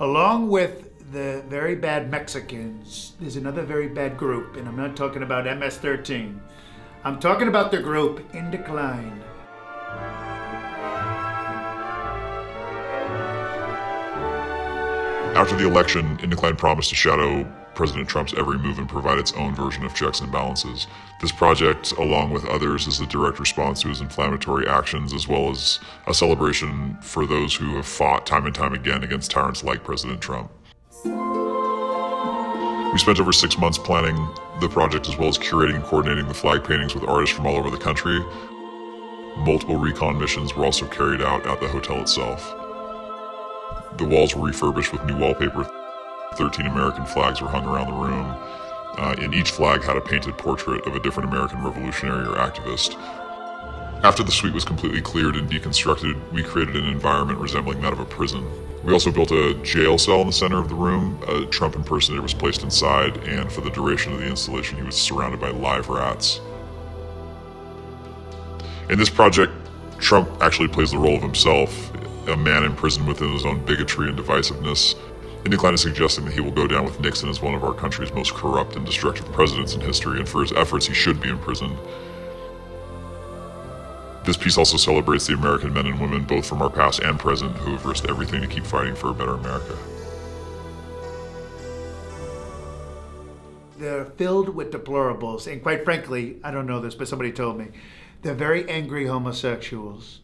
Along with the very bad Mexicans, there's another very bad group, and I'm not talking about MS-13. I'm talking about the group INDECLINE. After the election, INDECLINE promised to shadow President Trump's every move and provide its own version of checks and balances. This project, along with others, is a direct response to his inflammatory actions, as well as a celebration for those who have fought time and time again against tyrants like President Trump. We spent over 6 months planning the project, as well as curating and coordinating the flag paintings with artists from all over the country. Multiple recon missions were also carried out at the hotel itself. The walls were refurbished with new wallpaper. 13 American flags were hung around the room, and each flag had a painted portrait of a different American revolutionary or activist. After the suite was completely cleared and deconstructed, we created an environment resembling that of a prison. We also built a jail cell in the center of the room. A Trump impersonator was placed inside, and for the duration of the installation, he was surrounded by live rats. In this project, Trump actually plays the role of himself, a man imprisoned within his own bigotry and divisiveness. INDECLINE is suggesting that he will go down with Nixon as one of our country's most corrupt and destructive presidents in history, and for his efforts he should be imprisoned. This piece also celebrates the American men and women, both from our past and present, who have risked everything to keep fighting for a better America. They're filled with deplorables, and quite frankly, I don't know this, but somebody told me, they're very angry homosexuals.